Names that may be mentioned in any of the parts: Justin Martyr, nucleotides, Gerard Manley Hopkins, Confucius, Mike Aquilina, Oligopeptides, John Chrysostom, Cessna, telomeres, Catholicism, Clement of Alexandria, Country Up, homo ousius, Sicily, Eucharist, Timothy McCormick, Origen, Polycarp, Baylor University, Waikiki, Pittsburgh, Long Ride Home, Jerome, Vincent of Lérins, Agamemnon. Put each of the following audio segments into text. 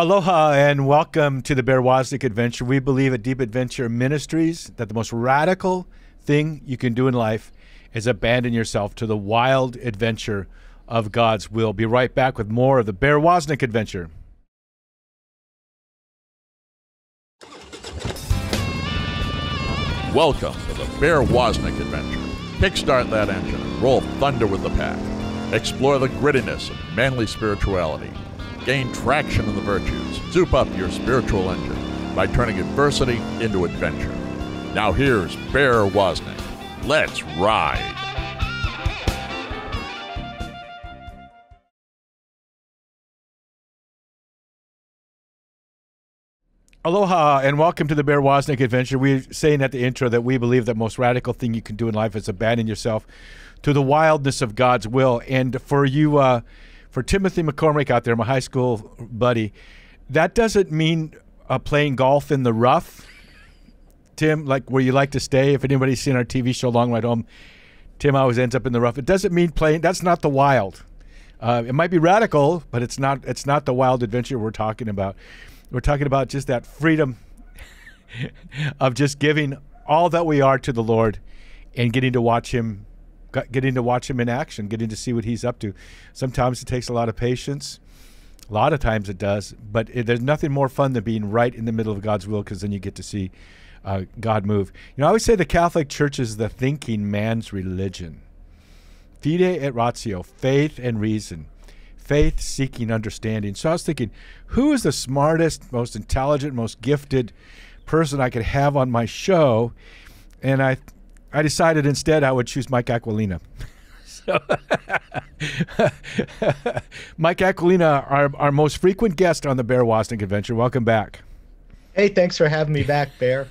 Aloha and welcome to the Bear Woznick Adventure. We believe at Deep Adventure Ministries that the most radical thing you can do in life is abandon yourself to the wild adventure of God's will. Be right back with more of the Bear Woznick Adventure. Welcome to the Bear Woznick Adventure. Kickstart that engine and roll thunder with the pack. Explore the grittiness of manly spirituality. Gain traction in the virtues. Soup up your spiritual engine by turning adversity into adventure. Now here's Bear Woznick. Let's ride. Aloha and welcome to the Bear Woznick Adventure. We're saying at the intro that we believe the most radical thing you can do in life is abandon yourself to the wildness of God's will. And for you, for Timothy McCormick out there, my high school buddy, that doesn't mean playing golf in the rough, Tim, like where you like to stay. If anybody's seen our TV show, Long Ride Home, Tim always ends up in the rough. It doesn't mean playing. That's not the wild. It might be radical, but it's not the wild adventure we're talking about. We're talking about just that freedom of just giving all that we are to the Lord and getting to watch him in action, getting to see what he's up to. Sometimes it takes a lot of patience. A lot of times it does, but there's nothing more fun than being right in the middle of God's will, because then you get to see God move. You know, I always say the Catholic Church is the thinking man's religion. Fide et Ratio, faith and reason. Faith seeking understanding. So I was thinking, who is the smartest, most intelligent, most gifted person I could have on my show? And I decided instead I would choose Mike Aquilina. So Mike Aquilina, our most frequent guest on the Bear Woznick Adventure. Welcome back. Hey, thanks for having me back, Bear.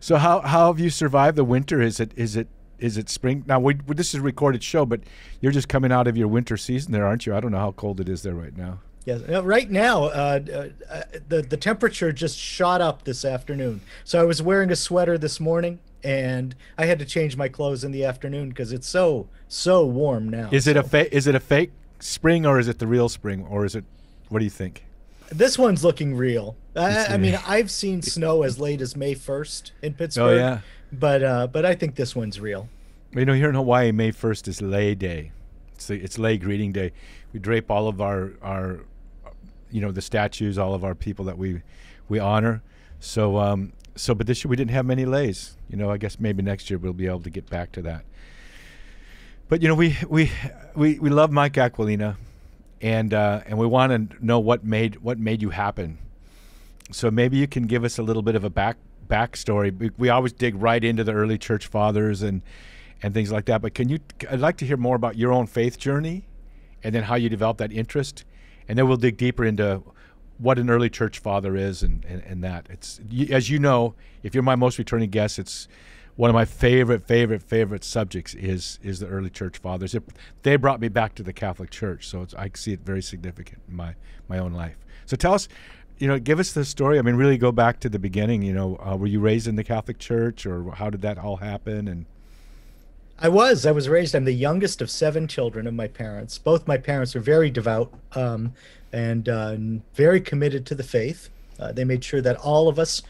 So how have you survived the winter? Is it spring now? This is a recorded show, but you're just coming out of your winter season there, aren't you? I don't know how cold it is there right now. Yeah, right now the temperature just shot up this afternoon. So I was wearing a sweater this morning, and I had to change my clothes in the afternoon because it's so warm now. Is it a fake spring, or is it the real spring, or is it? What do you think? This one's looking real. I mean, I've seen snow as late as May 1st in Pittsburgh. Oh yeah. But I think this one's real. You know, here in Hawaii, May 1st is Lay Day. It's Lay Greeting Day. We drape all of our you know, the statues, all of our people that we honor. So but this year we didn't have many lays. You know, I guess maybe next year we'll be able to get back to that. But you know, we love Mike Aquilina, and we want to know what made you happen. So maybe you can give us a little bit of a backstory. We always dig right into the early church fathers and things like that, but I'd like to hear more about your own faith journey and then how you developed that interest, and then we'll dig deeper into what an early church father is and that. It's, as you know, if you're my most returning guest, it's one of my favorite subjects is the early church fathers. They brought me back to the Catholic Church, so I see it very significant in my own life. So tell us, you know, give us the story. I mean, really go back to the beginning. You know, were you raised in the Catholic Church, or how did that all happen? And I was raised. I'm the youngest of 7 children of my parents. Both my parents were very devout and very committed to the faith. They made sure that all of us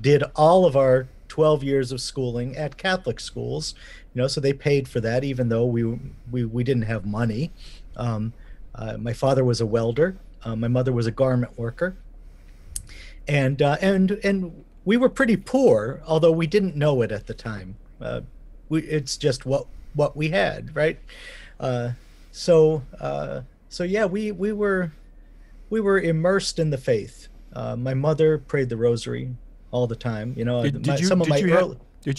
did all of our 12 years of schooling at Catholic schools. You know, so they paid for that, even though we didn't have money. My father was a welder. My mother was a garment worker. And we were pretty poor, although we didn't know it at the time. It's just what we had, right? So yeah, we were immersed in the faith. My mother prayed the rosary all the time. You know, did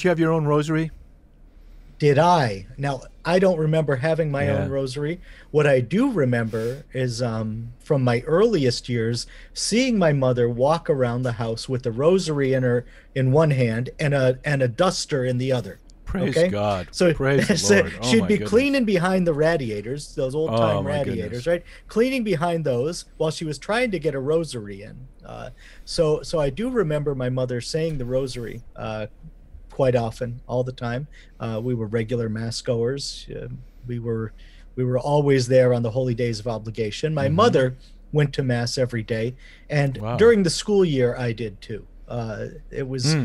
you have your own rosary? Did I? Now, I don't remember having my own rosary. What I do remember is from my earliest years, seeing my mother walk around the house with a rosary in one hand and a duster in the other. Praise God. So, praise the Lord. She'd be cleaning behind the radiators, those old-time radiators, right? Cleaning behind those while she was trying to get a rosary in. So I do remember my mother saying the rosary quite often, all the time. We were regular mass goers. We were always there on the holy days of obligation. My mother went to mass every day. And wow. During the school year, I did too. It was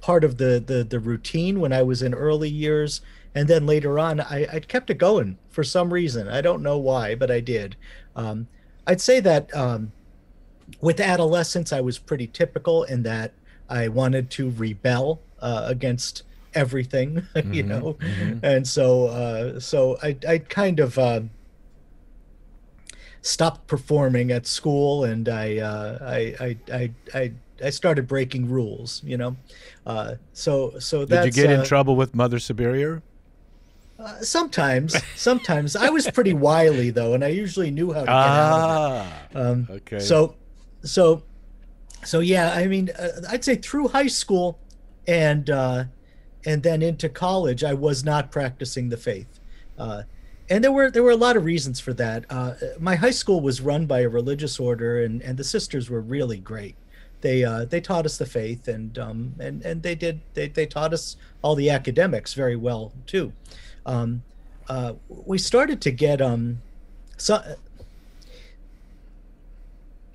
part of the routine when I was in early years. And then later on, I kept it going for some reason. I don't know why, but I did. I'd say that with adolescence, I was pretty typical in that I wanted to rebel against everything, you know? Mm-hmm. And so I kind of stopped performing at school, and I started breaking rules, you know? So that's... Did you get in trouble with Mother Superior? Sometimes. I was pretty wily, though, and I usually knew how to get out of it. Okay. So yeah, I mean, I'd say through high school and then into college, I was not practicing the faith. And there were a lot of reasons for that. My high school was run by a religious order, and the sisters were really great. They taught us the faith, and they taught us all the academics very well too. We started to get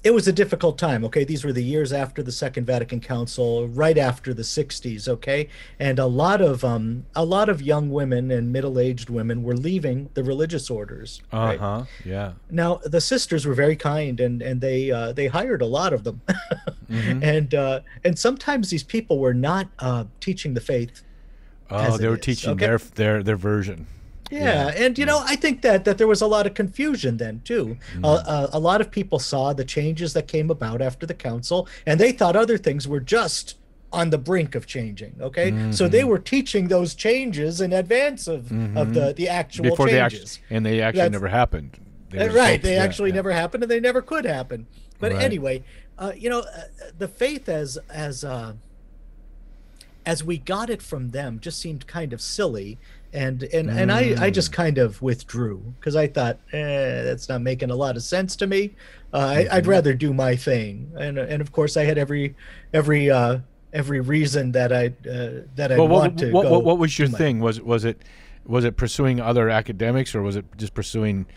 it was a difficult time, okay? These were the years after the Second Vatican Council, right after the 60s, okay? And a lot of young women and middle-aged women were leaving the religious orders. Uh-huh, right? Yeah. Now, the sisters were very kind, and they hired a lot of them. Mm-hmm. And sometimes these people were not teaching the faith. Oh, they were teaching their version. Yeah, and you know, I think that there was a lot of confusion then too. Mm-hmm. A lot of people saw the changes that came about after the council, and they thought other things were just on the brink of changing. Okay, mm-hmm. So they were teaching those changes in advance of the actual changes, and they actually never happened. They never happened, and they never could happen. But anyway, you know, the faith as we got it from them just seemed kind of silly. And I just kind of withdrew because I thought, that's not making a lot of sense to me. I'd rather do my thing. And of course, I had every reason that I wanted to go. What was your thing? Was it pursuing other academics, or was it just pursuing,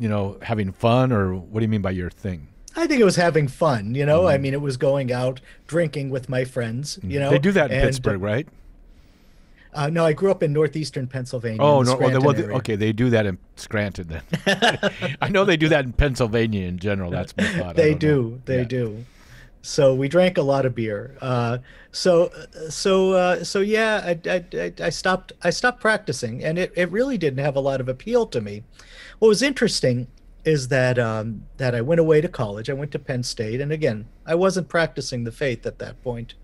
you know, having fun? Or what do you mean by your thing? I think it was having fun. You know, I mean, it was going out drinking with my friends. You know, they do that in Pittsburgh, right? No, I grew up in northeastern Pennsylvania. Oh, no, okay, they do that in Scranton then. I know they do that in Pennsylvania in general. That's my thought. They do. So we drank a lot of beer. So yeah, I stopped practicing, and it really didn't have a lot of appeal to me. What was interesting is that that I went away to college. I went to Penn State, and again, I wasn't practicing the faith at that point.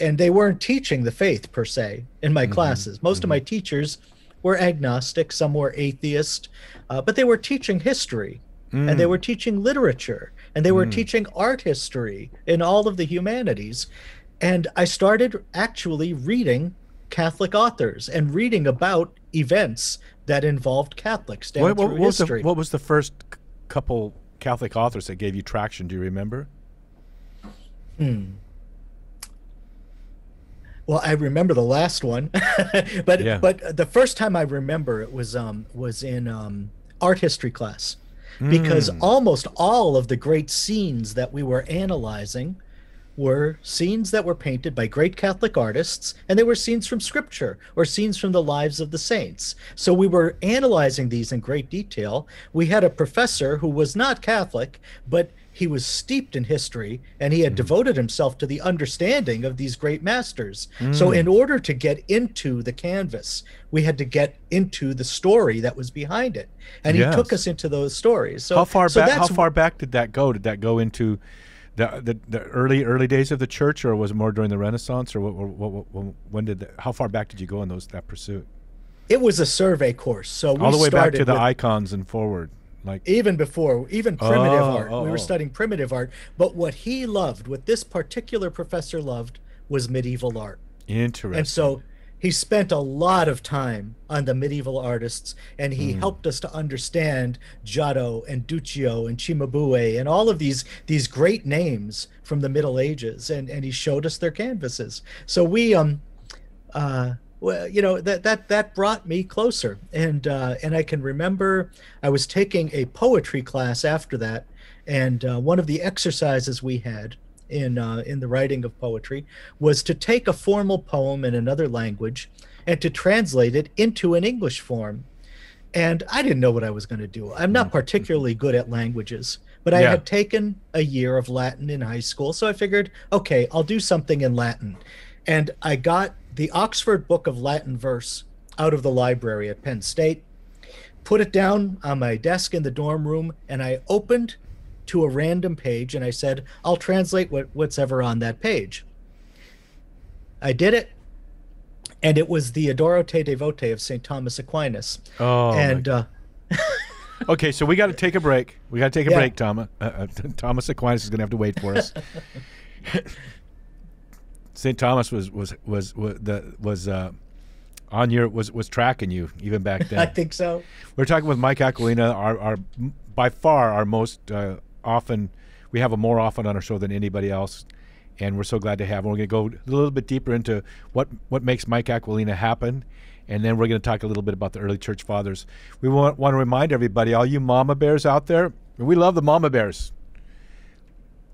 And they weren't teaching the faith, per se, in my classes. Most of my teachers were agnostic, some were atheist, but they were teaching history, and they were teaching literature, and they were teaching art history in all of the humanities. And I started actually reading Catholic authors and reading about events that involved Catholics down through history. What was the first couple Catholic authors that gave you traction? Do you remember? Well, I remember the last one, but the first time I remember it was in art history class, because almost all of the great scenes that we were analyzing were scenes that were painted by great Catholic artists, and they were scenes from Scripture or scenes from the lives of the saints. So we were analyzing these in great detail. We had a professor who was not Catholic, but he was steeped in history, and he had devoted himself to the understanding of these great masters. So in order to get into the canvas, we had to get into the story that was behind it. And he took us into those stories. So how far back did that go? Did that go into the early days of the church, or was it more during the Renaissance, or how far back did you go in that pursuit? It was a survey course. So we all the way back to the icons and forward. Like, even primitive art. We were studying primitive art, but what this particular professor loved was medieval art. Interesting. And so he spent a lot of time on the medieval artists, and he helped us to understand Giotto and Duccio and Cimabue and all of these great names from the Middle Ages, and he showed us their canvases. So we well, you know, that brought me closer. And I can remember I was taking a poetry class after that, and one of the exercises we had in the writing of poetry was to take a formal poem in another language and to translate it into an English form. And I didn't know what I was going to do. I'm not particularly good at languages, but I had taken a year of Latin in high school, so I figured, okay, I'll do something in Latin. And I got the Oxford Book of Latin verse out of the library at Penn State, put it down on my desk in the dorm room, and I opened to a random page, and I said, I'll translate what's ever on that page. I did it. And it was the Adoro Te Devote of St. Thomas Aquinas. Oh, and okay, so we got to take a break. We got to take a break, Thomas. Thomas Aquinas is going to have to wait for us. St. Thomas was tracking you even back then. I think so. We're talking with Mike Aquilina, our by far our most often. We have him more often on our show than anybody else. And we're so glad to have him. We're going to go a little bit deeper into what makes Mike Aquilina happen, and then we're going to talk a little bit about the early church fathers. We want to remind everybody, all you mama bears out there, we love the mama bears.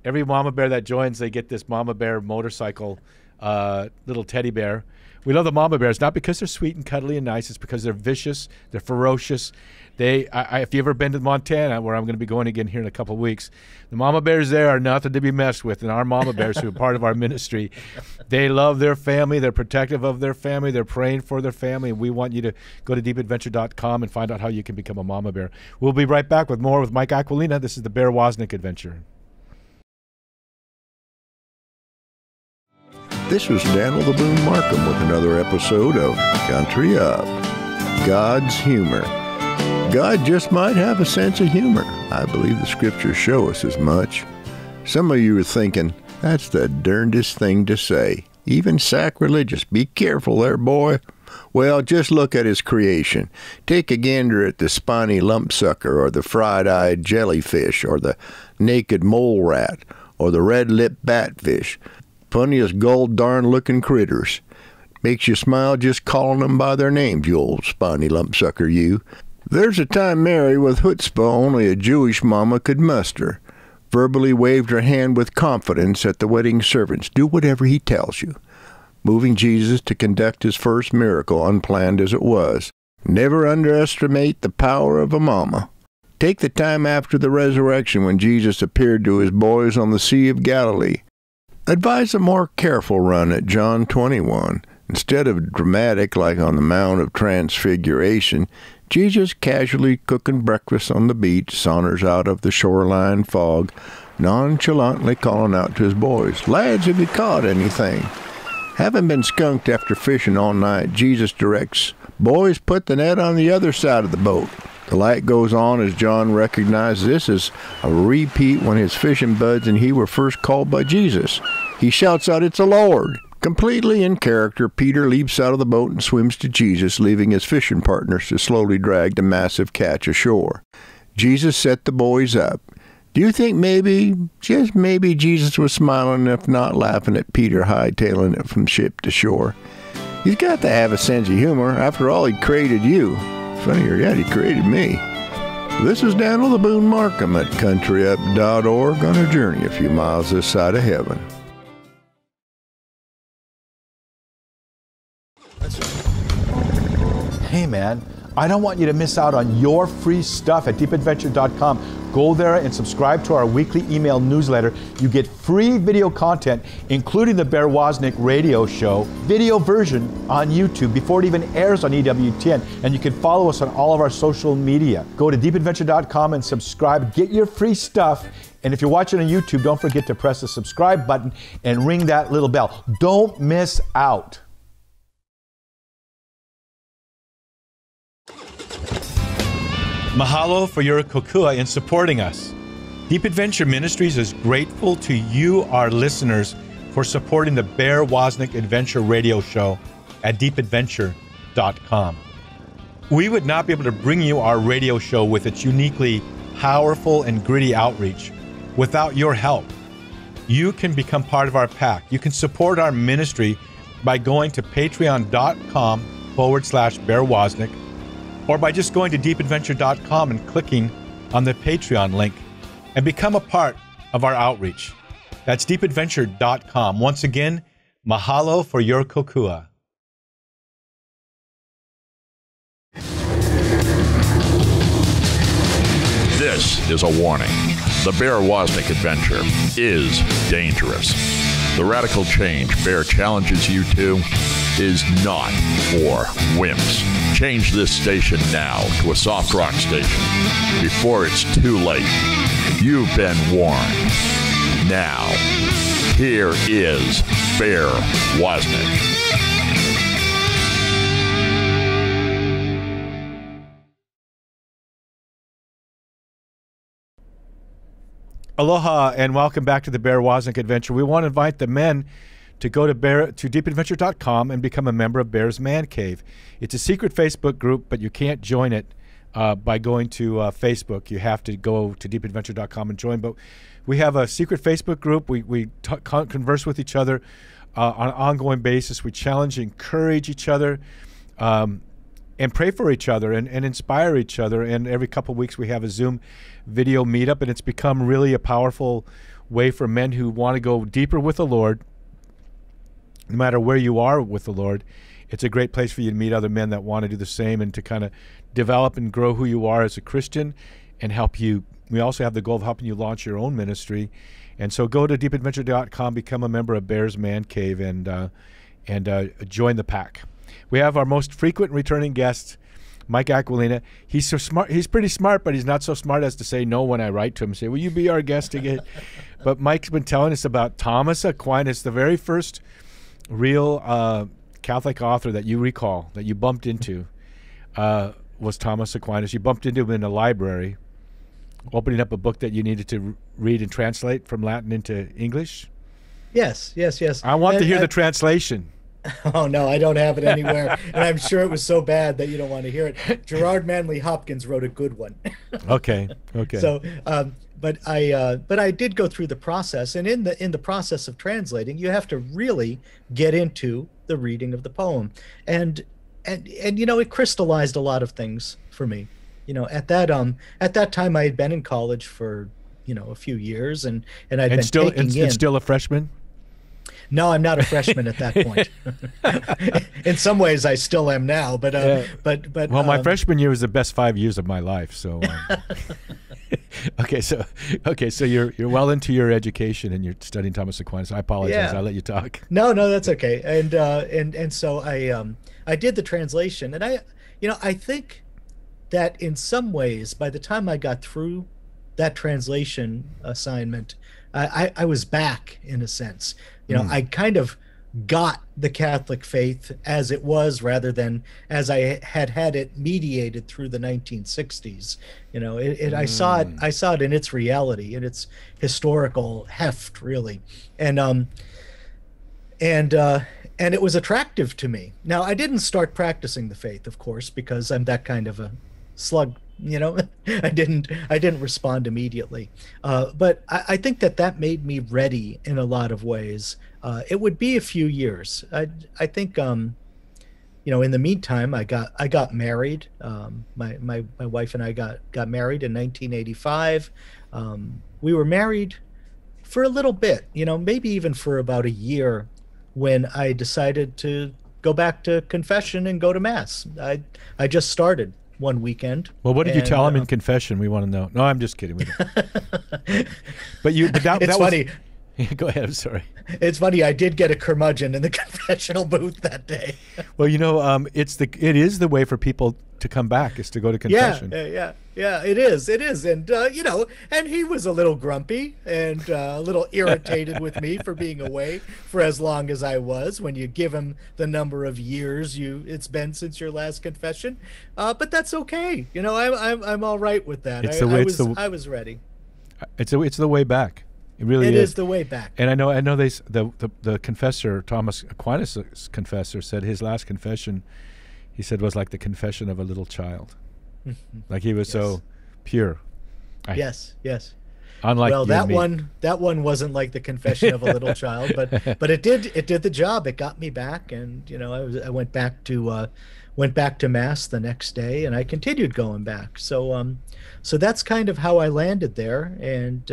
Every mama bear that joins, they get this mama bear motorcycle, little teddy bear. We love the mama bears, not because they're sweet and cuddly and nice. It's because they're vicious, they're ferocious. If you've ever been to Montana, where I'm going to be going again here in a couple of weeks, the mama bears there are nothing to be messed with. And our mama bears, who are part of our ministry, they love their family. They're protective of their family. They're praying for their family. We want you to go to deepadventure.com and find out how you can become a mama bear. We'll be right back with more with Mike Aquilina. This is the Bear Woznick Adventure. This is Daniel the Boone Markham with another episode of Country Up. God's humor. God just might have a sense of humor. I believe the scriptures show us as much. Some of you are thinking, that's the darndest thing to say. Even sacrilegious. Be careful there, boy. Well, just look at his creation. Take a gander at the spiny lumpsucker, or the fried-eyed jellyfish, or the naked mole rat, or the red-lipped batfish. Funniest gold-darn-looking critters. Makes you smile just calling them by their names, you old spiny lumpsucker, you. There's a time Mary, with chutzpah only a Jewish mama could muster, verbally waved her hand with confidence at the wedding servants. Do whatever he tells you. Moving Jesus to conduct his first miracle, unplanned as it was. Never underestimate the power of a mama. Take the time after the resurrection when Jesus appeared to his boys on the Sea of Galilee. Advise a more careful run at John 21. Instead of dramatic like on the Mount of Transfiguration, Jesus, casually cooking breakfast on the beach, saunters out of the shoreline fog, nonchalantly calling out to his boys, "Lads, have you caught anything?" Having been skunked after fishing all night, Jesus directs, "Boys, put the net on the other side of the boat." The light goes on as John recognizes this is a repeat when his fishing buds and he were first called by Jesus. He shouts out, "It's the Lord!" Completely in character, Peter leaps out of the boat and swims to Jesus, leaving his fishing partners to slowly drag the massive catch ashore. Jesus set the boys up. Do you think maybe, just maybe, Jesus was smiling, if not laughing, at Peter hightailing it from ship to shore? He's got to have a sense of humor. After all, he created you. Funnier yet, he created me. This is Daniel the Boone Markham at countryup.org on a journey a few miles this side of heaven. Hey man, I don't want you to miss out on your free stuff at deepadventure.com. Go there and subscribe to our weekly email newsletter. You get free video content, including the Bear Woznick radio show, video version on YouTube before it even airs on EWTN. And you can follow us on all of our social media. Go to deepadventure.com and subscribe. Get your free stuff. And if you're watching on YouTube, don't forget to press the subscribe button and ring that little bell. Don't miss out. Mahalo for your kukua in supporting us. Deep Adventure Ministries is grateful to you, our listeners, for supporting the Bear Woznick Adventure radio show at deepadventure.com. We would not be able to bring you our radio show with its uniquely powerful and gritty outreach without your help. You can become part of our pack. You can support our ministry by going to patreon.com/Bear Woznick, or by just going to deepadventure.com and clicking on the Patreon link and become a part of our outreach. That's deepadventure.com. Once again, mahalo for your kokua. This is a warning. The Bear Woznick adventure is dangerous. The radical change Bear challenges you to is not for wimps. Change this station now to a soft rock station before it's too late. You've been warned. Now, here is Bear Woznick. Aloha and welcome back to the Bear Woznick Adventure. We want to invite the men to go to deepadventure.com and become a member of Bear's Man Cave. It's a secret Facebook group, but you can't join it by going to Facebook. You have to go to deepadventure.com and join. But we have a secret Facebook group. We converse with each other on an ongoing basis. We challenge, encourage each other, and pray for each other and inspire each other. And every couple of weeks we have a Zoom video meetup, and it's become really a powerful way for men who want to go deeper with the Lord. No matter where you are with the Lord, it's a great place for you to meet other men that want to do the same and to kind of develop and grow who you are as a Christian and help you. We also have the goal of helping you launch your own ministry. And so go to deepadventure.com, become a member of Bear's Man Cave, and join the pack. We have our most frequent returning guest, Mike Aquilina. He's so smart. He's pretty smart, but he's not so smart as to say no when I write to him and say, will you be our guest again? But Mike's been telling us about Thomas Aquinas, the very first real Catholic author that you recall, that you bumped into, was Thomas Aquinas. You bumped into him in a library, opening up a book that you needed to read and translate from Latin into English. Yes, yes, yes. I want to hear the translation. Oh, no, I don't have it anywhere. And I'm sure it was so bad that you don't want to hear it. Gerard Manley Hopkins wrote a good one. Okay, okay. So, but I did go through the process. And in the process of translating, you have to really get into the reading of the poem. And you know, it crystallized a lot of things for me. You know, at that time, I had been in college for, you know, a few years. And I'd been still, taking in. And still a freshman? No, I'm not a freshman at that point. In some ways, I still am now. But well, my freshman year was the best 5 years of my life. So, okay, so you're well into your education and you're studying Thomas Aquinas. I apologize. Yeah. I let you talk. No, no, that's okay. And so I did the translation, and I think that in some ways, by the time I got through that translation assignment, I was back in a sense. You know, I kind of got the Catholic faith as it was, rather than as I had had it mediated through the 1960s. You know, I saw it in its reality, in its historical heft, really, and it was attractive to me. Now, I didn't start practicing the faith, of course, because I'm that kind of a slug. You know, I didn't respond immediately, but I think that made me ready in a lot of ways. It would be a few years. I think, you know, in the meantime, I got married. My wife and I got married in 1985. We were married for a little bit, you know, maybe even for about a year, when I decided to go back to confession and go to mass. I just started one weekend. Well, what did you tell him in confession? We want to know. No, I'm just kidding. That was funny. Go ahead. I'm sorry. It's funny. I did get a curmudgeon in the confessional booth that day. Well, you know, it is the way for people to come back, is to go to confession. Yeah. It is. And you know, and he was a little grumpy and a little irritated with me for being away for as long as I was. When you give him the number of years it's been since your last confession, but that's okay. You know, I'm all right with that. I was ready. It's the way back. It really is. It is the way back. And I know the confessor, Thomas Aquinas' confessor, said his last confession, he said, was like the confession of a little child. Like he was so pure. Yes, yes. Unlike well, that one wasn't like the confession of a little child, but it did the job. It got me back, and you know, I went back to mass the next day, and I continued going back. So so that's kind of how I landed there, and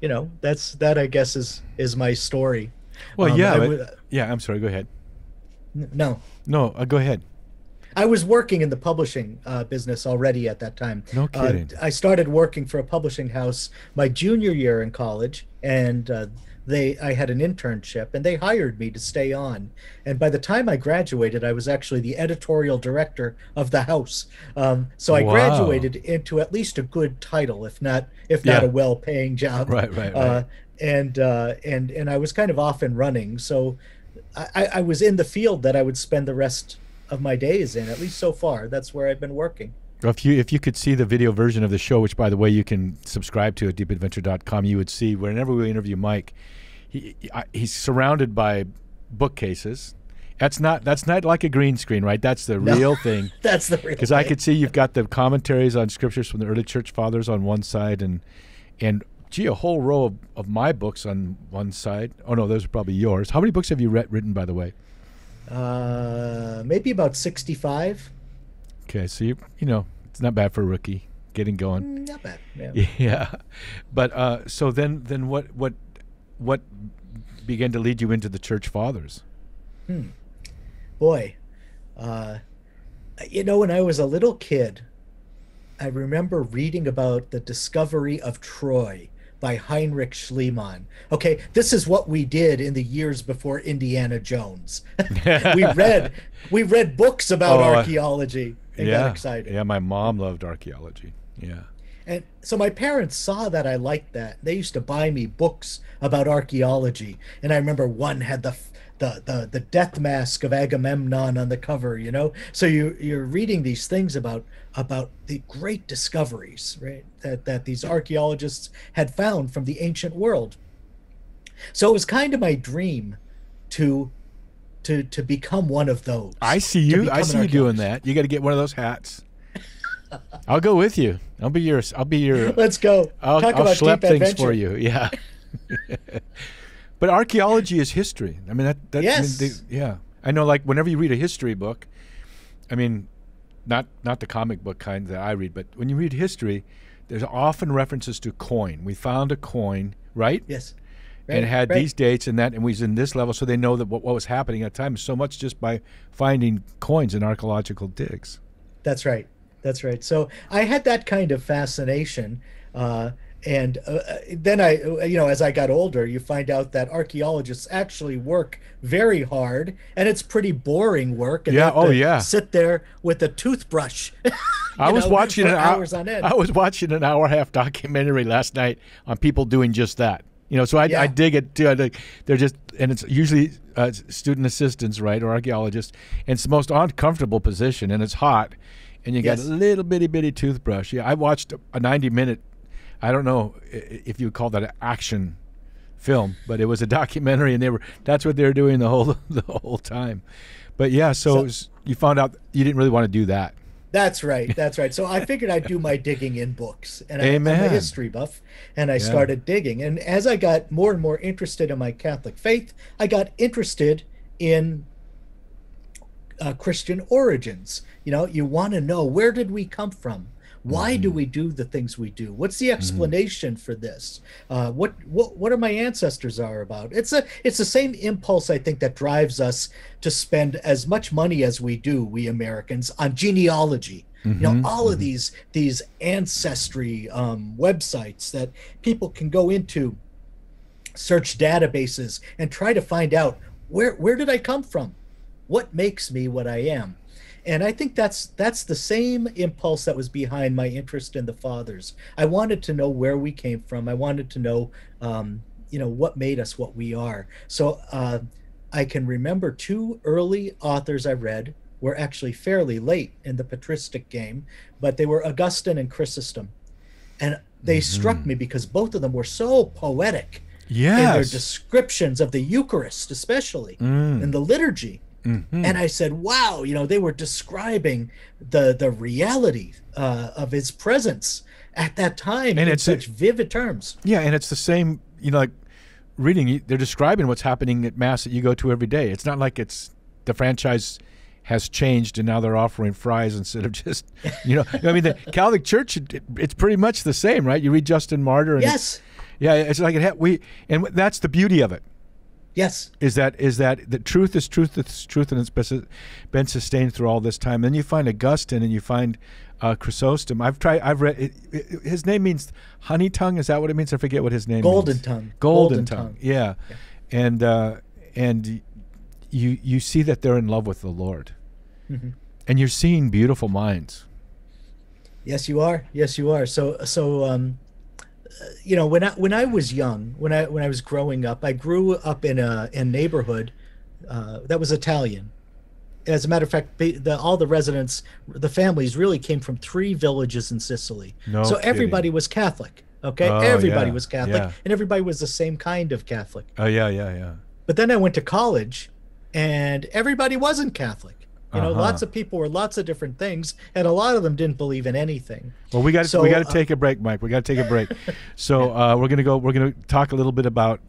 you know, that I guess is my story. Well, yeah. I'm sorry. Go ahead. No. Go ahead. I was working in the publishing business already at that time. No kidding. I started working for a publishing house my junior year in college, and I had an internship, and they hired me to stay on. And by the time I graduated, I was actually the editorial director of the house. So I graduated into at least a good title, if not a well-paying job. Right. And I was kind of off and running. So I was in the field that I would spend the rest of my days in, at least so far. That's where I've been working. Well, if you could see the video version of the show, which by the way you can subscribe to at deepadventure.com, you would see whenever we interview Mike, he's surrounded by bookcases. That's not like a green screen, right? That's the real thing. That's the real thing. Because I could see you've got the commentaries on scriptures from the early church fathers on one side, and gee, a whole row of my books on one side. Oh no, those are probably yours. How many books have you written, by the way? Maybe about 65. Okay, so you know, it's not bad for a rookie getting going. Not bad. Yeah. But so then what began to lead you into the church fathers? Boy, you know, when I was a little kid, I remember reading about the discovery of Troy by Heinrich Schliemann. Okay, this is what we did in the years before Indiana Jones. we read books about archaeology and got excited. Yeah, my mom loved archaeology. Yeah. And so my parents saw that I liked that. They used to buy me books about archaeology, and I remember one had the death mask of Agamemnon on the cover, you know. So you're reading these things about the great discoveries, right, that these archaeologists had found from the ancient world. So it was kind of my dream to become one of those. I see you doing that. You got to get one of those hats. I'll go with you. I'll be your Let's go. I'll schlep things adventure. For you. Yeah. But archaeology is history. I mean, that yes. I mean, I know, like, whenever you read a history book, I mean, not the comic book kind that I read, but when you read history, there's often references to coin. We found a coin, right? Yes. Right, and it had these dates and that, and we was in this level, so they know that what was happening at the time, so much just by finding coins in archaeological digs. That's right. That's right. So I had that kind of fascination, and then I, you know, as I got older, you find out that archaeologists actually work very hard, and it's pretty boring work. And sit there with a toothbrush. I was watching an hour-and-a-half documentary last night on people doing just that. You know, so I dig it too. They're just, and it's usually student assistants, right, or archaeologists, and it's the most uncomfortable position, and it's hot, and you got a little bitty toothbrush. Yeah, I watched a 90-minute. I don't know if you would call that an action film, but it was a documentary, and that's what they were doing the whole time. But yeah, so you found out you didn't really want to do that. That's right. That's right. So I figured I'd do my digging in books, and I'm a history buff, and I started digging. And as I got more and more interested in my Catholic faith, I got interested in Christian origins. You know, you want to know, where did we come from? Why do we do the things we do? What's the explanation for this? What are my ancestors are about? It's the same impulse, I think, that drives us to spend as much money as we do, we Americans, on genealogy. You know, all of these ancestry websites that people can go into, search databases, and try to find out where did I come from? What makes me what I am? And I think that's the same impulse that was behind my interest in the fathers. I wanted to know where we came from. I wanted to know, you know, what made us what we are. So I can remember two early authors I read were actually fairly late in the patristic game, but they were Augustine and Chrysostom. And they struck me because both of them were so poetic in their descriptions of the Eucharist, especially, and the liturgy. And I said, wow, you know, they were describing the reality of his presence at that time in such vivid terms. Yeah, and it's the same, you know, like reading, they're describing what's happening at Mass that you go to every day. It's not like it's the franchise has changed and now they're offering fries instead of just, you know. I mean, the Catholic Church, it's pretty much the same, right? You read Justin Martyr. And yes. It's like and that's the beauty of it. Yes. Is that the truth is truth is truth, and it's been sustained through all this time. Then you find Augustine and you find Chrysostom. I've read, his name means honey tongue. Is that what it means? I forget what his name means. Tongue. Golden tongue. Yeah. And you see that they're in love with the Lord. Mm-hmm. And you're seeing beautiful minds. Yes, you are. Yes, you are. So you know, when I was young, when I was growing up, I grew up in a neighborhood that was Italian. As a matter of fact, all the residents, the families really came from 3 villages in Sicily. No so kidding. Everybody was Catholic. Okay, oh, everybody was Catholic, and everybody was the same kind of Catholic. Oh yeah. But then I went to college, and everybody wasn't Catholic. You know, lots of people were lots of different things, and a lot of them didn't believe in anything. Well, we got to take a break, Mike. We got to take a break. So we're gonna talk a little bit about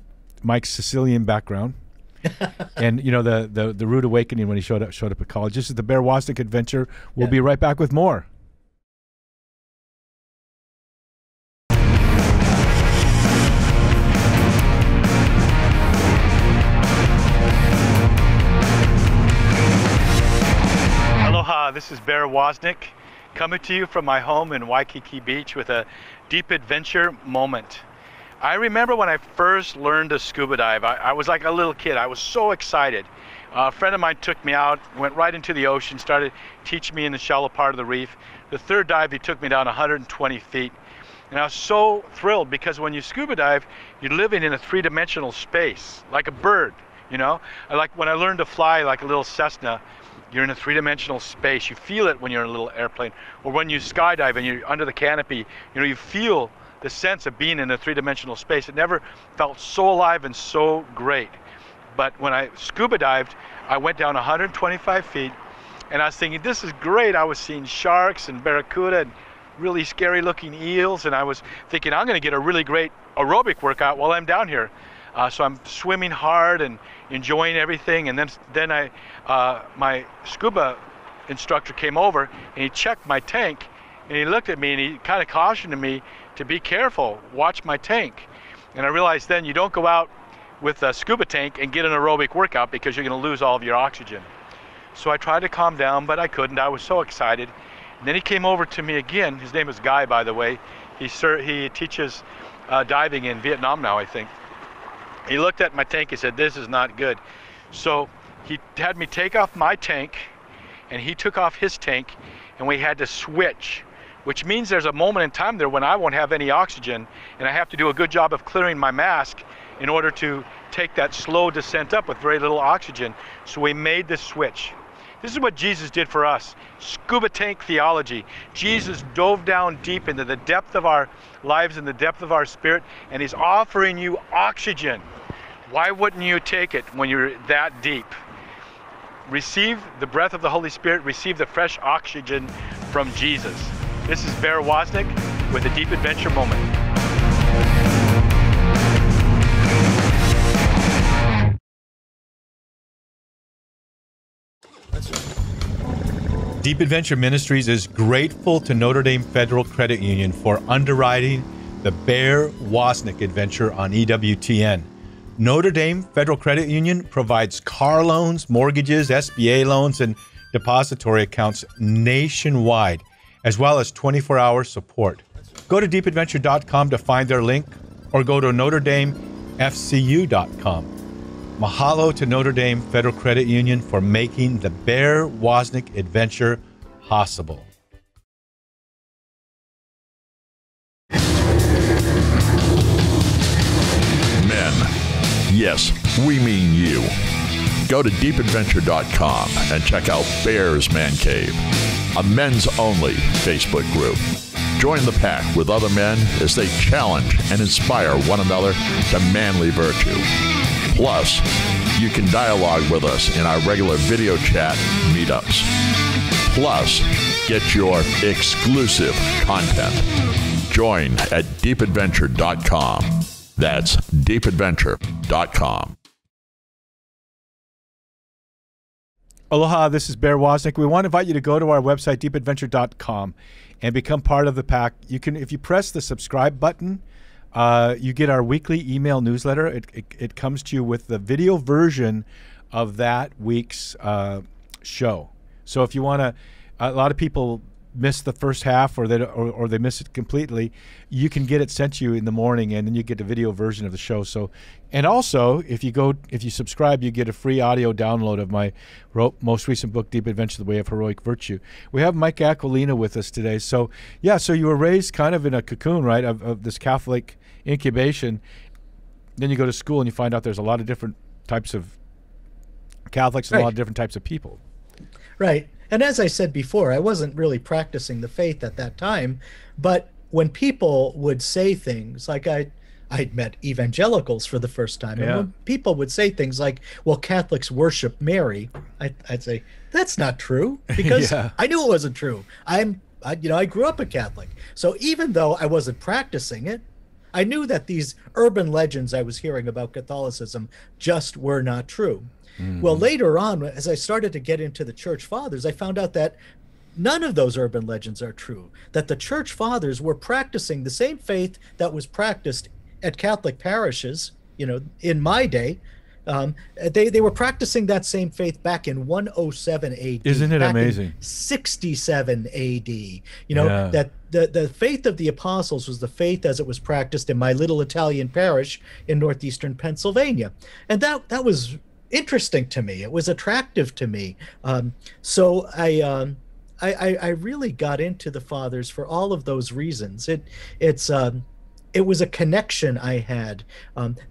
Mike's Sicilian background, and you know the rude awakening when he showed up at college. This is the Bear Woznick Adventure. We'll be right back with more. This is Bear Woznick coming to you from my home in Waikiki Beach with a deep adventure moment. I remember when I first learned to scuba dive, I was like a little kid. I was so excited. A friend of mine took me out, went right into the ocean, started teaching me in the shallow part of the reef. The third dive, he took me down 120 feet. And I was so thrilled because when you scuba dive, you're living in a 3-dimensional space, like a bird, you know? Like when I learned to fly like a little Cessna, you're in a 3-dimensional space. You feel it when you're in a little airplane, or when you skydive and you're under the canopy. You know, you feel the sense of being in a 3-dimensional space. It never felt so alive and so great. But when I scuba dived, I went down 125 feet, and I was thinking, this is great. I was seeing sharks and barracuda and really scary-looking eels, and I was thinking, I'm going to get a really great aerobic workout while I'm down here. So I'm swimming hard and enjoying everything, and then my scuba instructor came over and he checked my tank, and he looked at me and he kind of cautioned me to be careful, watch my tank. And I realized then you don't go out with a scuba tank and get an aerobic workout because you're going to lose all of your oxygen. So I tried to calm down, but I couldn't. I was so excited. And then he came over to me again. His name is Guy, by the way. He teaches diving in Vietnam now, I think. He looked at my tank, he said, this is not good. So he had me take off my tank, and he took off his tank, and we had to switch, which means there's a moment in time there when I won't have any oxygen, and I have to do a good job of clearing my mask in order to take that slow descent up with very little oxygen. So we made the switch. This is what Jesus did for us, scuba tank theology. Jesus dove down deep into the depth of our lives and the depth of our spirit, and he's offering you oxygen. Why wouldn't you take it when you're that deep? Receive the breath of the Holy Spirit, receive the fresh oxygen from Jesus. This is Bear Woznick with a Deep Adventure Moment. Deep Adventure Ministries is grateful to Notre Dame Federal Credit Union for underwriting the Bear Woznick Adventure on EWTN. Notre Dame Federal Credit Union provides car loans, mortgages, SBA loans, and depository accounts nationwide, as well as 24-hour support. Go to deepadventure.com to find their link, or go to notredamefcu.com. Mahalo to Notre Dame Federal Credit Union for making the Bear Woznick Adventure possible. Men, yes, we mean you. Go to deepadventure.com and check out Bear's Man Cave, a men's only Facebook group. Join the pack with other men as they challenge and inspire one another to manly virtue. Plus, you can dialogue with us in our regular video chat meetups. Plus, get your exclusive content. Join at deepadventure.com. That's deepadventure.com. Aloha, this is Bear Woznick. We want to invite you to go to our website, deepadventure.com, and become part of the pack. You can, if you press the subscribe button, you get our weekly email newsletter. It comes to you with the video version of that week's show. So if you want to, a lot of people miss the first half, or they miss it completely. You can get it sent to you in the morning, and then you get the video version of the show. So, and also if you subscribe, you get a free audio download of my most recent book, Deep Adventure: The Way of Heroic Virtue. We have Mike Aquilina with us today. So yeah, so you were raised kind of in a cocoon, right, of this Catholic incubation. Then you go to school and you find out there's a lot of different types of Catholics and a lot of different types of people. Right. And as I said before, I wasn't really practicing the faith at that time, but when people would say things like, I'd met evangelicals for the first time, and when people would say things like, well, Catholics worship Mary, I'd say, that's not true, because I knew it wasn't true. I grew up a Catholic. So even though I wasn't practicing it, I knew that these urban legends I was hearing about Catholicism just were not true. Well, later on, as I started to get into the Church Fathers, I found out that none of those urban legends are true, that the Church Fathers were practicing the same faith that was practiced at Catholic parishes, you know, in my day. They were practicing that same faith back in 107 AD. Isn't it amazing? 67 AD. You know, that the faith of the apostles was the faith as it was practiced in my little Italian parish in northeastern Pennsylvania. And that was interesting to me. It was attractive to me. So I really got into the Fathers for all of those reasons. It was a connection I had.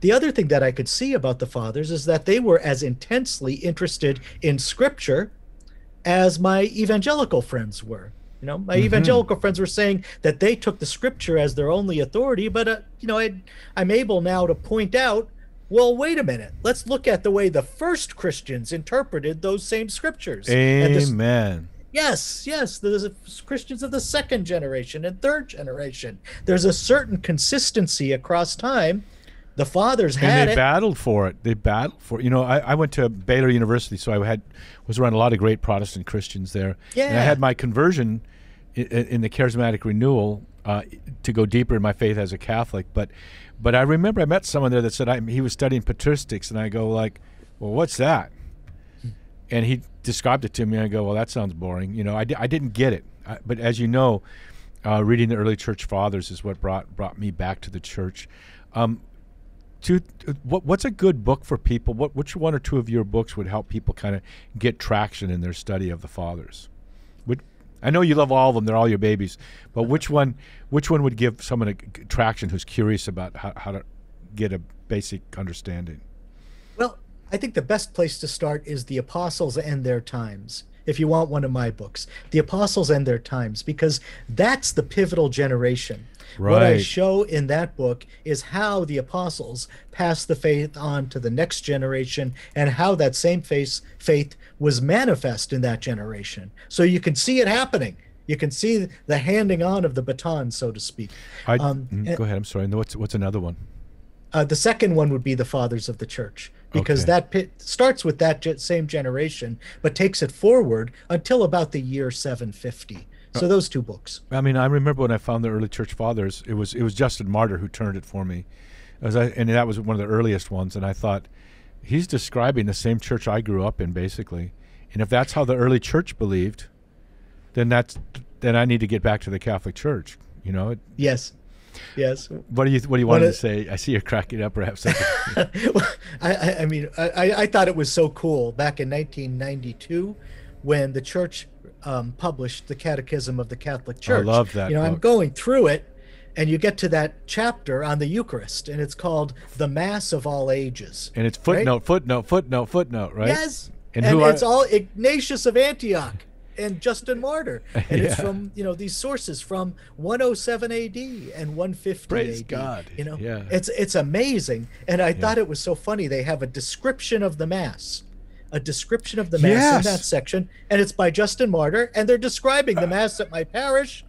The other thing that I could see about the Fathers is that they were as intensely interested in Scripture as my evangelical friends were. You know, my evangelical friends were saying that they took the Scripture as their only authority, but you know, I'm able now to point out, well, wait a minute. Let's look at the way the first Christians interpreted those same Scriptures. Amen. Yes, there's Christians of the second generation and third generation. There's a certain consistency across time. The Fathers had it. They battled for it. You know, I went to Baylor University, so I was around a lot of great Protestant Christians there. Yeah. And I had my conversion in the Charismatic Renewal to go deeper in my faith as a Catholic. But I remember I met someone there that said he was studying patristics, and I go like, well, what's that? And he described it to me, and I go, well, that sounds boring. You know, I didn't get it. But as you know, reading the early Church Fathers is what brought me back to the church. What's a good book for people? Which one or two of your books would help people kind of get traction in their study of the Fathers? I know you love all of them; they're all your babies. But which one would give someone traction who's curious about how to get a basic understanding? Well, I think the best place to start is The Apostles and Their Times. If you want one of my books, The Apostles and Their Times, because that's the pivotal generation. Right. What I show in that book is how the apostles passed the faith on to the next generation and how that same faith was manifest in that generation. So you can see it happening. You can see the handing on of the baton, so to speak. Go ahead. I'm sorry. What's another one? The second one would be The Fathers of the Church, because that starts with that same generation, but takes it forward until about the year 750. So those two books. I mean, I remember when I found the early Church Fathers, it was Justin Martyr who turned it for me. And that was one of the earliest ones. And I thought, he's describing the same church I grew up in, basically. And if that's how the early church believed, then I need to get back to the Catholic Church. You know? Yes. What do you want to say? I see you're cracking up, perhaps. Well, I mean, I thought it was so cool back in 1992 when the church published the Catechism of the Catholic Church. I love that. You know, book. I'm going through it, and you get to that chapter on the Eucharist, and it's called "The Mass of All Ages." And it's footnote, footnote, footnote, footnote, right? Yes. And it's all Ignatius of Antioch and Justin Martyr, and it's from, you know, these sources from 107 AD and 150 Praise AD. God. You know, it's amazing, and I thought it was so funny. They have a description of the Mass. A description of the Mass in that section, and it's by Justin Martyr, and they're describing the Mass at my parish,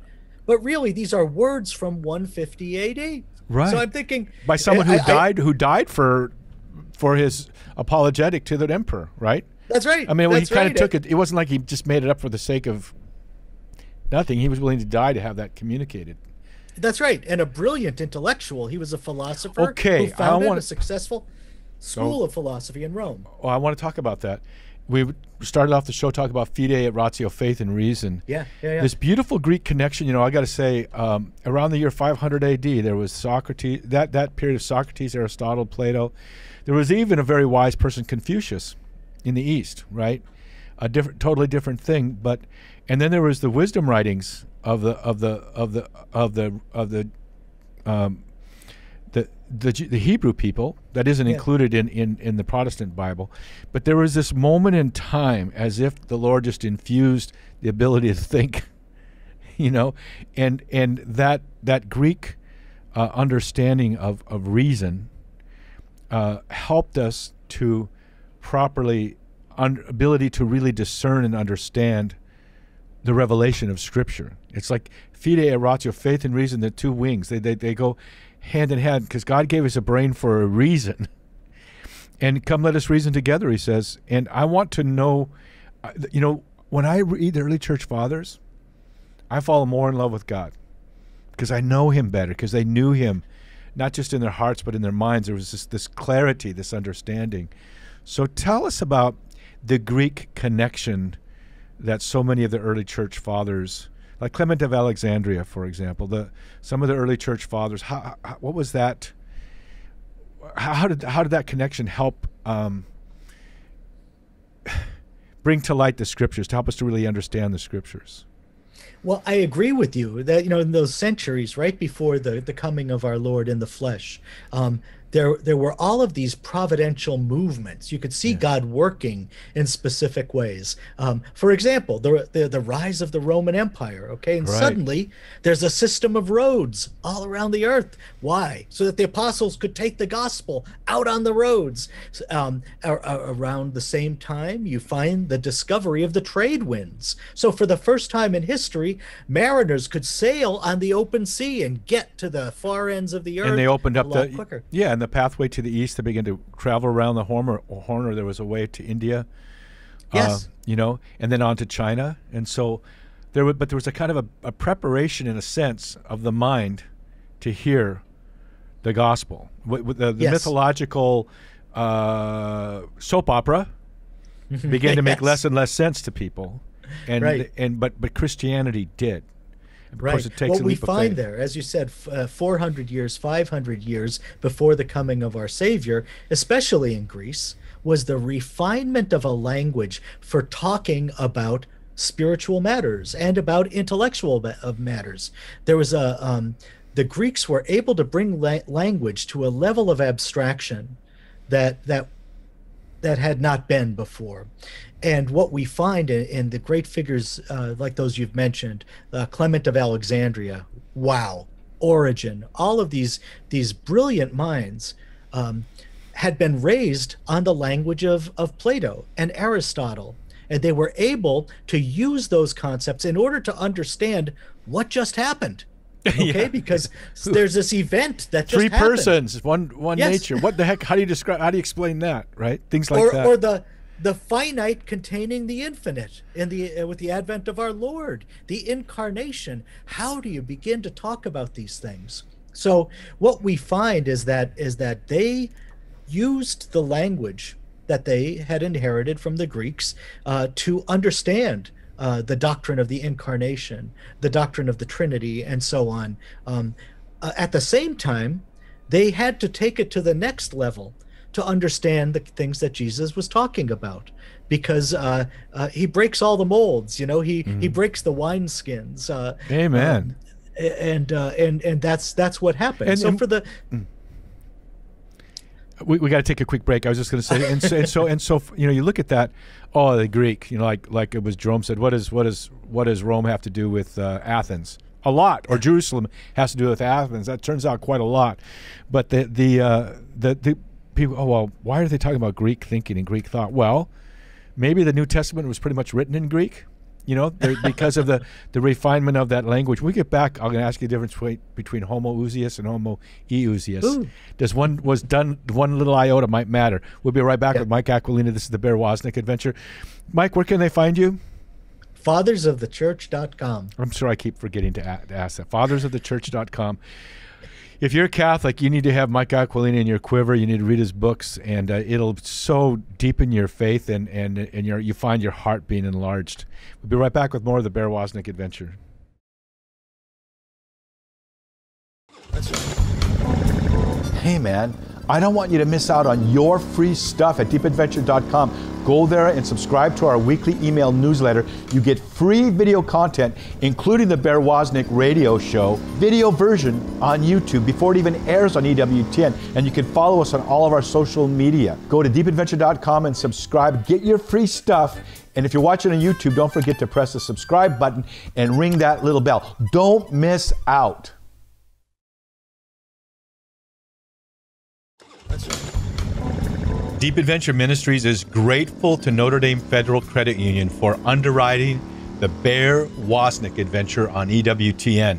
But really, these are words from 150 AD. Right. So I'm thinking by someone who died for his apologetic to the emperor, right? That's right. I mean, well, he kind of took it. It wasn't like he just made it up for the sake of nothing. He was willing to die to have that communicated. That's right. And a brilliant intellectual. He was a philosopher who founded a successful school of philosophy in Rome. Well, I want to talk about that. We started off the show talking about Fide et Ratio, faith and reason. Yeah, yeah, yeah. This beautiful Greek connection, you know, I got to say, around the year 500 AD, there was Socrates, that period of Socrates, Aristotle, Plato. There was even a very wise person, Confucius, in the East, right? A different, totally different thing. But, and then there was the wisdom writings of the Hebrew people that isn't included in the Protestant Bible, but there was this moment in time as if the Lord just infused the ability to think, you know, and that Greek understanding of reason helped us to properly ability to really discern and understand the revelation of Scripture. It's like Fide et Ratio, faith and reason, the two wings. They go hand in hand because God gave us a brain for a reason. And come let us reason together, he says. And I want to know, you know, when I read the early church fathers, I fall more in love with God because I know him better, because they knew him, not just in their hearts, but in their minds. There was this clarity, this understanding. So tell us about the Greek connection that so many of the early church fathers, like Clement of Alexandria, for example, some of the early church fathers, what was that? How did that connection help bring to light the Scriptures, to help us to really understand the Scriptures? Well, I agree with you that, you know, in those centuries right before the coming of our Lord in the flesh, there were all of these providential movements. You could see God working in specific ways. For example, the rise of the Roman Empire, okay? And suddenly there's a system of roads all around the earth. Why? So that the apostles could take the gospel out on the roads. Around the same time, you find the discovery of the trade winds. So for the first time in history, mariners could sail on the open sea and get to the far ends of the earth. And they opened up a lot quicker. Yeah, and the pathway to the east, they began to travel around the Horn, or there was a way to India, you know, and then on to China. And so but there was a kind of a preparation, in a sense, of the mind to hear the gospel. The mythological soap opera began to make less and less sense to people, and but Christianity did. Right. What we find there, as you said, 400 years, 500 years before the coming of our Savior, especially in Greece, was the refinement of a language for talking about spiritual matters and about intellectual matters. There was the Greeks were able to bring language to a level of abstraction that had not been before. And what we find in the great figures like those you've mentioned, Clement of Alexandria, Origen, all of these brilliant minds had been raised on the language of Plato and Aristotle. And they were able to use those concepts in order to understand what just happened. Okay, because there's this event that just happened. Three persons, one nature. What the heck? How do you describe? How do you explain that? Right? Things like that. Or the finite containing the infinite with the advent of our Lord, the incarnation. How do you begin to talk about these things? So what we find is that they used the language that they had inherited from the Greeks to understand the doctrine of the Incarnation, the doctrine of the Trinity, and so on. At the same time, they had to take it to the next level to understand the things that Jesus was talking about, because he breaks all the molds. You know, he breaks the wineskins. Amen. And that's what happened. And so for the we got to take a quick break. I was just going to say, and so you know, you look at that. Oh, the Greek, you know, like it was Jerome said. What does Rome have to do with Athens? A lot, or Jerusalem has to do with Athens. That turns out quite a lot. But the people, oh well, why are they talking about Greek thinking and Greek thought? Well, maybe the New Testament was pretty much written in Greek, you know, because of the refinement of that language. When we get back, I'm going to ask you the difference between homo ousius and homo eusius. Does one was done one little iota might matter. We'll be right back with Mike Aquilina. This is the Bear Woznick Adventure. Mike, where can they find you? Fathersofthechurch.com. I'm sure I keep forgetting to ask that. Fathersofthechurch.com. If you're a Catholic, you need to have Mike Aquilina in your quiver. You need to read his books, and it'll so deepen your faith, and you find your heart being enlarged. We'll be right back with more of the Bear Woznick Adventure. Hey, man, I don't want you to miss out on your free stuff at deepadventure.com. Go there and subscribe to our weekly email newsletter. You get free video content, including the Bear Woznick radio show, video version on YouTube before it even airs on EWTN. And you can follow us on all of our social media. Go to deepadventure.com and subscribe. Get your free stuff. And if you're watching on YouTube, don't forget to press the subscribe button and ring that little bell. Don't miss out. Deep Adventure Ministries is grateful to Notre Dame Federal Credit Union for underwriting the Bear Woznick Adventure on EWTN.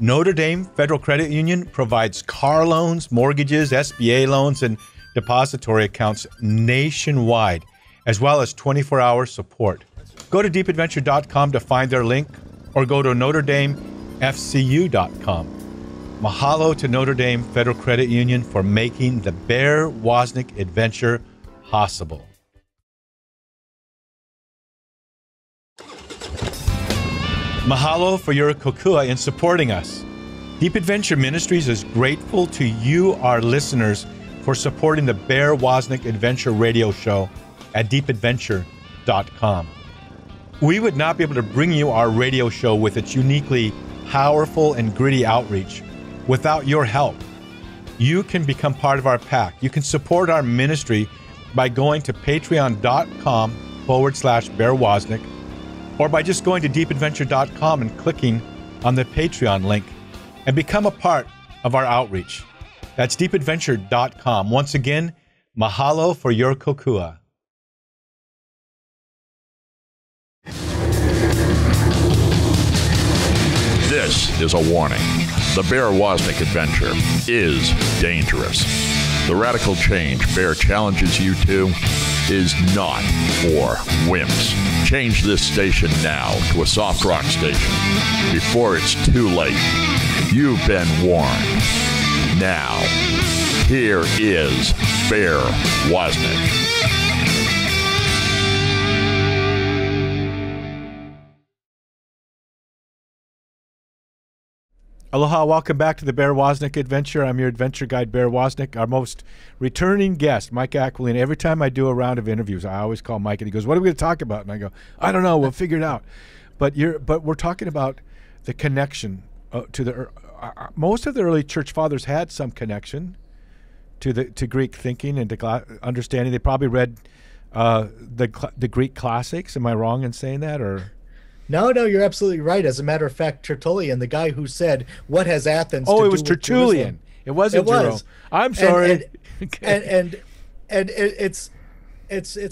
Notre Dame Federal Credit Union provides car loans, mortgages, SBA loans, and depository accounts nationwide, as well as 24-hour support. Go to deepadventure.com to find their link, or go to notredamefcu.com. Mahalo to Notre Dame Federal Credit Union for making the Bear Woznick Adventure possible. Mahalo for your kokua in supporting us. Deep Adventure Ministries is grateful to you, our listeners, for supporting the Bear Woznick Adventure radio show at deepadventure.com. We would not be able to bring you our radio show with its uniquely powerful and gritty outreach without your help. You can become part of our pack. You can support our ministry by going to patreon.com/Bear Woznick, or by just going to deepadventure.com and clicking on the Patreon link and become a part of our outreach. That's deepadventure.com. Once again, mahalo for your kokua. This is a warning. The Bear Woznick Adventure is dangerous. The radical change Bear challenges you to is not for wimps. Change this station now to a soft rock station before it's too late. You've been warned. Now, here is Bear Woznick. Aloha, welcome back to the Bear Woznick Adventure. I'm your adventure guide, Bear Woznick. Our most returning guest, Mike Aquilina. Every time I do a round of interviews, I always call Mike and he goes, "What are we going to talk about?" And I go, "I don't know, we'll figure it out." But we're talking about the connection to the most of the early church fathers had some connection to Greek thinking and to understanding. They probably read the Greek classics. Am I wrong in saying that, or? No, no, you're absolutely right. As a matter of fact, Tertullian, the guy who said, "What has Athens to do with Tertullian?" It wasn't Jerome. I'm sorry. And it's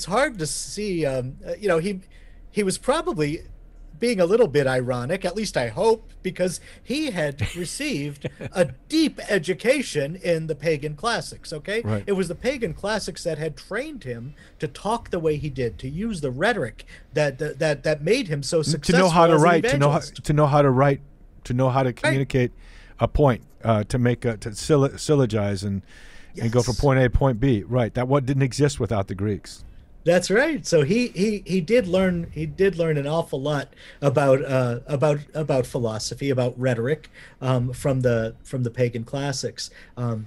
hard to see. You know, he was probably being a little bit ironic, at least I hope, because he had received a deep education in the pagan classics, okay? Right. It was the pagan classics that had trained him to talk the way he did, to use the rhetoric that made him so successful. To know how to write, to know how to communicate a point, to make to syllogize and go from point A to point B. Right. That what didn't exist without the Greeks. That's right. So he did learn an awful lot about philosophy, about rhetoric, from the pagan classics. And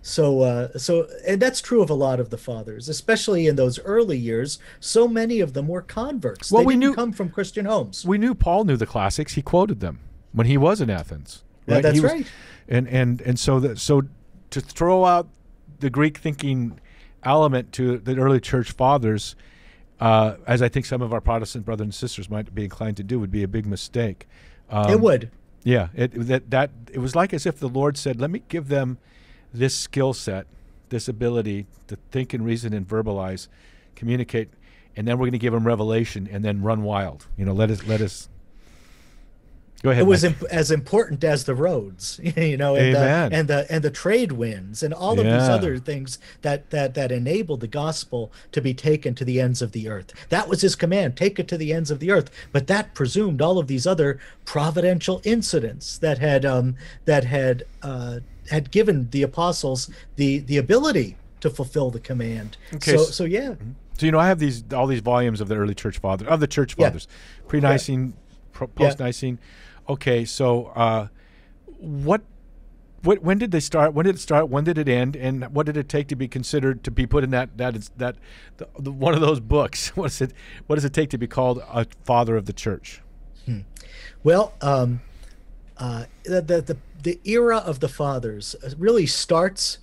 that's true of a lot of the fathers, especially in those early years. So many of them were converts. Well, they didn't come from Christian homes. We knew Paul knew the classics. He quoted them when he was in Athens. Right? Yeah, that's right. And so to throw out the Greek thinking element to the early church fathers, as I think some of our Protestant brothers and sisters might be inclined to do, would be a big mistake. It would. Yeah, it was like as if the Lord said, "Let me give them this skill set, this ability to think and reason and verbalize, communicate, and then we're going to give them revelation, and then run wild. You know, let us go ahead. It was as important as the roads, you know, and the trade winds, and all of these other things that enabled the gospel to be taken to the ends of the earth. That was his command: take it to the ends of the earth. But that presumed all of these other providential incidents that had given the apostles the ability to fulfill the command. Okay. So yeah. So, you know, I have all these volumes of the early church fathers, pre-Nicene, post-Nicene. Yeah. Okay, so what when did they start? When did it start? When did it end? And what did it take to be considered to be put in that one of those books? What does it take to be called a father of the church? Well, the era of the fathers really starts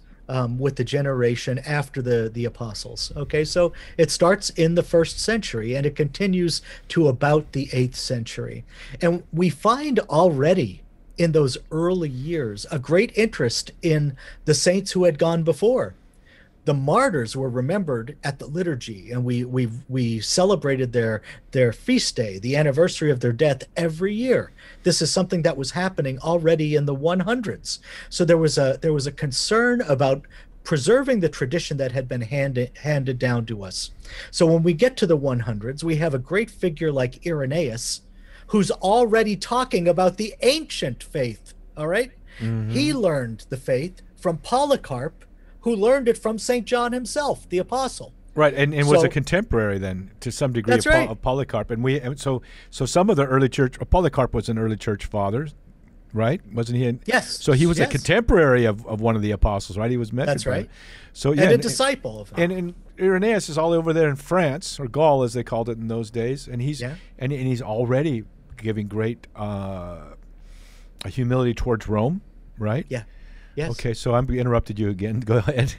with the generation after the apostles. Okay, so it starts in the 1st century and it continues to about the 8th century. And we find already in those early years a great interest in the saints who had gone before. The martyrs were remembered at the liturgy, and we celebrated their feast day, the anniversary of their death, every year. This is something that was happening already in the 100s. So there was a concern about preserving the tradition that had been handed down to us. So when we get to the 100s, we have a great figure like Irenaeus, who's already talking about the ancient faith. All right, he learned the faith from Polycarp, who learned it from St. John himself, the apostle. Right, and was a contemporary then to some degree of Polycarp. So some of the early church, Polycarp was an early church father, right? Wasn't he? Yes. So he was a contemporary of one of the apostles, right? He was mentored. That's right. So, yeah, and a disciple of him. And Irenaeus is all over there in France, or Gaul as they called it in those days, and he's already giving great humility towards Rome, right? Yeah. Yes. Okay, so I interrupted you again. Go ahead.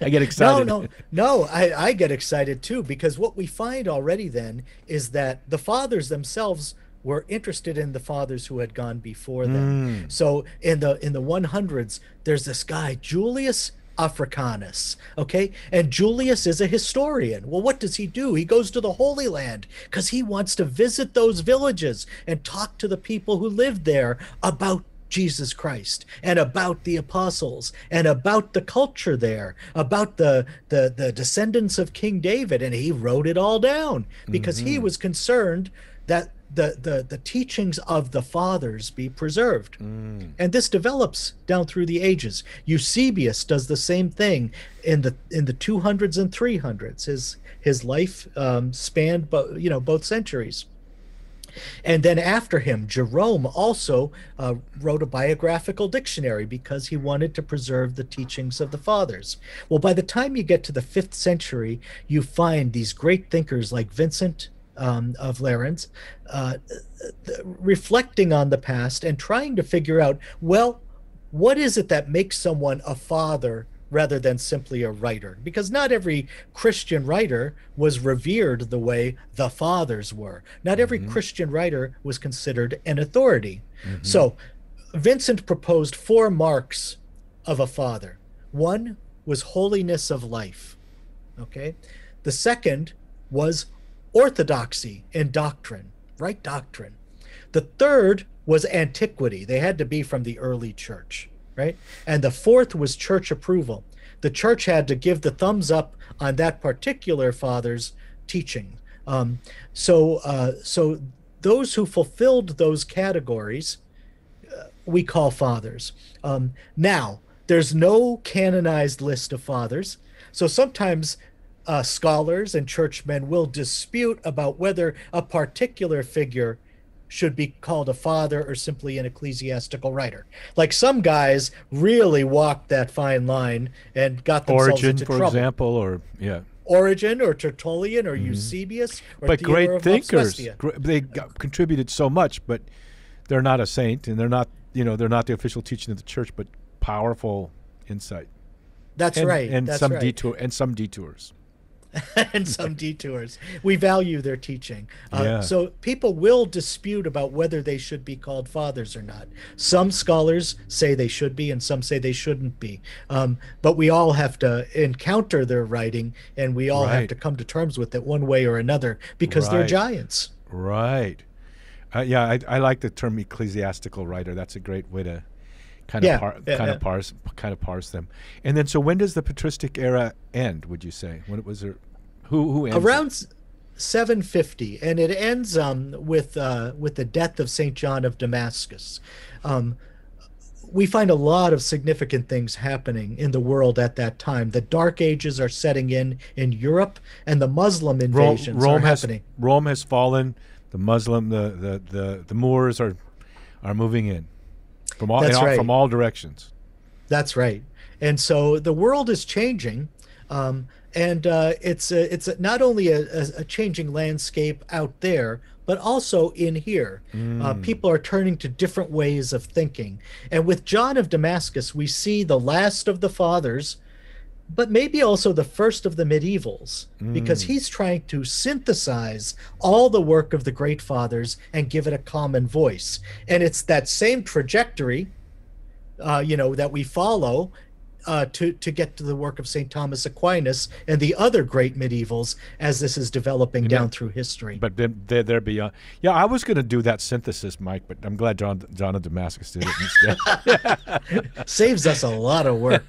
I get excited. No. I get excited too, because what we find already then is that the fathers themselves were interested in the fathers who had gone before them. So in the 100s, there's this guy Julius Africanus, okay? And Julius is a historian. Well, what does he do? He goes to the Holy Land because he wants to visit those villages and talk to the people who lived there about Jesus Christ and about the apostles and about the culture there, about the descendants of King David, and he wrote it all down because he was concerned that the teachings of the fathers be preserved. And this develops down through the ages. Eusebius does the same thing in the 200s and 300s. His life spanned both centuries. And then after him, Jerome also wrote a biographical dictionary because he wanted to preserve the teachings of the fathers. Well, by the time you get to the 5th century, you find these great thinkers like Vincent of Lérins reflecting on the past and trying to figure out, well, what is it that makes someone a father rather than simply a writer? Because not every Christian writer was revered the way the fathers were. Not every Christian writer was considered an authority. So Vincent proposed 4 marks of a father. One was holiness of life, okay? The second was orthodoxy in doctrine, right doctrine. The third was antiquity. They had to be from the early church. Right? And the 4th was church approval. The church had to give the thumbs up on that particular father's teaching. So those who fulfilled those categories, we call fathers. Now, there's no canonized list of fathers. So sometimes scholars and churchmen will dispute about whether a particular figure should be called a father or simply an ecclesiastical writer. Like some guys really walked that fine line and got themselves into trouble. Origen, for example, Origen or Tertullian or Eusebius. But great thinkers, they contributed so much, but they're not a saint and they're not the official teaching of the church, but powerful insight. That's right. And some detours. and some detours. We value their teaching. So people will dispute about whether they should be called fathers or not. Some scholars say they should be and some say they shouldn't be. But we all have to encounter their writing, and we all have to come to terms with it one way or another, because they're giants. Right. Yeah, I like the term ecclesiastical writer. That's a great way to kind of parse them. And then, so when does the patristic era end, would you say? When it was there, who ends around it? 750, and it ends with the death of St. John of Damascus. We find a lot of significant things happening in the world at that time. The Dark Ages are setting in Europe, and the Muslim invasions are happening. Rome has fallen. The Muslim, the Moors are moving in from all, from all directions. That's right. And so the world is changing, it's not only a changing landscape out there, but also in here. People are turning to different ways of thinking. And with John of Damascus, we see the last of the fathers, but maybe also the first of the medievals, because he's trying to synthesize all the work of the great fathers and give it a common voice. And it's that same trajectory, that we follow to get to the work of St. Thomas Aquinas and the other great medievals as this is developing down through history. But they're beyond. Yeah, I was going to do that synthesis, Mike, but I'm glad John of Damascus did it instead. Saves us a lot of work.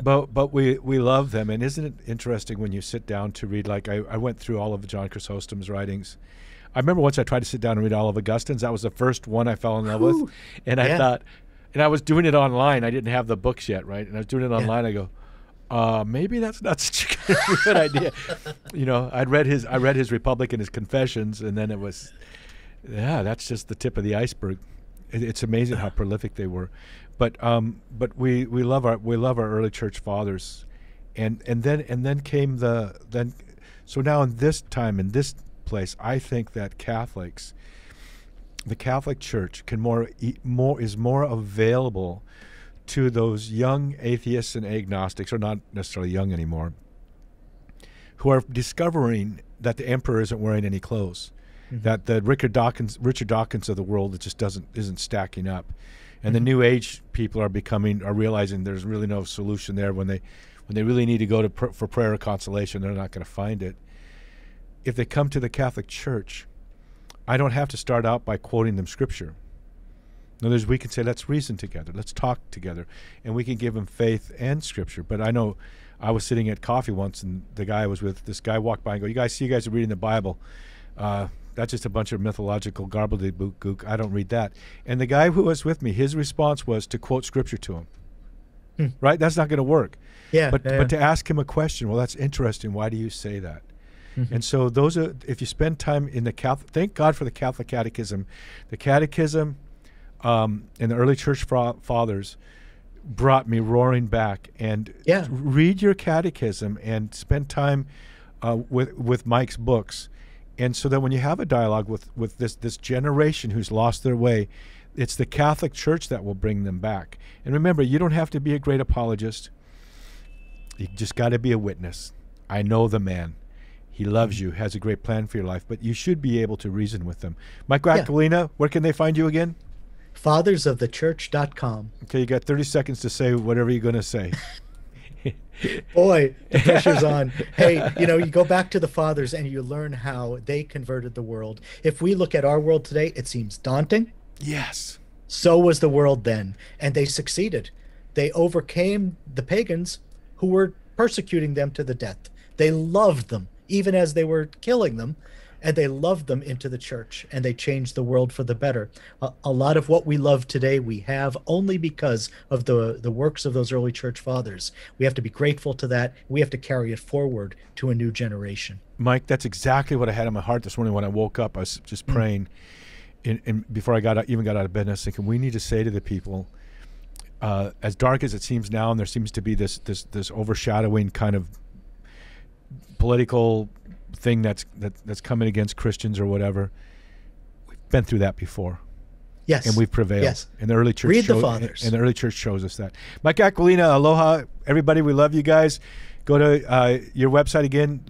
But we love them, and isn't it interesting when you sit down to read, like I went through all of John Chrysostom's writings. I remember once I tried to sit down and read all of Augustine's. That was the first one I fell in love with, and I thought, and I was doing it online. I didn't have the books yet, right? And I was doing it online. I go, maybe that's not such a good idea. I read his Republic and his Confessions, and then it was, that's just the tip of the iceberg. It's amazing how prolific they were. But we love our early church fathers, and then so now in this time, in this place, I think that Catholics, the Catholic Church is more available to those young atheists and agnostics, or not necessarily young anymore, who are discovering that the emperor isn't wearing any clothes, that the Richard Dawkins of the world isn't stacking up. And the New Age people are realizing there's really no solution there. When they really need to go to for prayer or consolation, they're not going to find it. If they come to the Catholic Church, I don't have to start out by quoting them Scripture. In other words, we can say, let's reason together, let's talk together, and we can give them faith and Scripture. But I know I was sitting at coffee once, and the guy I was with, this guy walked by and go, you guys are reading the Bible. That's just a bunch of mythological gobbledygook. I don't read that. And the guy who was with me, his response was to quote Scripture to him. Right? That's not going to work. Yeah. But to ask him a question, well, that's interesting. Why do you say that? And so those are, if you spend time in the Catholic, thank God for the Catholic Catechism. The Catechism and the early church fathers brought me roaring back. And read your Catechism and spend time with Mike's books. And so that when you have a dialogue with this generation who's lost their way, it's the Catholic Church that will bring them back. And remember, you don't have to be a great apologist. You just got to be a witness. I know the man. He loves you, has a great plan for your life, but you should be able to reason with them. Mike Aquilina, where can they find you again? Fathersofthechurch.com. Okay, you got 30 seconds to say whatever you're going to say. Boy, the pressure's on. Hey, you go back to the fathers and you learn how they converted the world. If we look at our world today, it seems daunting. Yes. So was the world then, and they succeeded. They overcame the pagans who were persecuting them to the death. They loved them, even as they were killing them, and they loved them into the church, and they changed the world for the better. A lot of what we love today we have only because of the works of those early church fathers. We have to be grateful to that. We have to carry it forward to a new generation. Mike, that's exactly what I had in my heart this morning when I woke up. I was just praying, and before I even got out of bed, and I was thinking, we need to say to the people, as dark as it seems now, and there seems to be this overshadowing kind of political thing that's coming against Christians or whatever. We've been through that before. Yes. And we've prevailed. Yes. And the early church shows us that. Mike Aquilina, aloha, everybody. We love you guys. Go to your website again,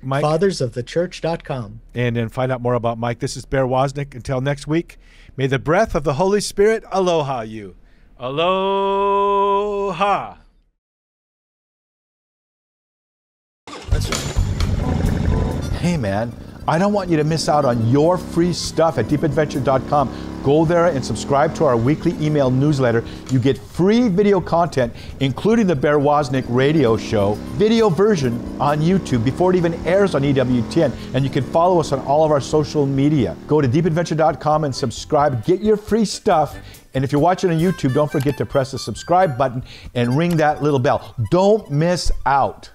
Mike. Fathersofthechurch.com. And then find out more about Mike. This is Bear Woznick. Until next week, may the breath of the Holy Spirit aloha you. Aloha. That's right. Hey, man, I don't want you to miss out on your free stuff at deepadventure.com. Go there and subscribe to our weekly email newsletter. You get free video content, including the Bear Woznick radio show, video version on YouTube before it even airs on EWTN. And you can follow us on all of our social media. Go to deepadventure.com and subscribe. Get your free stuff. And if you're watching on YouTube, don't forget to press the subscribe button and ring that little bell. Don't miss out.